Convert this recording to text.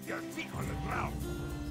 Stick your feet on the ground.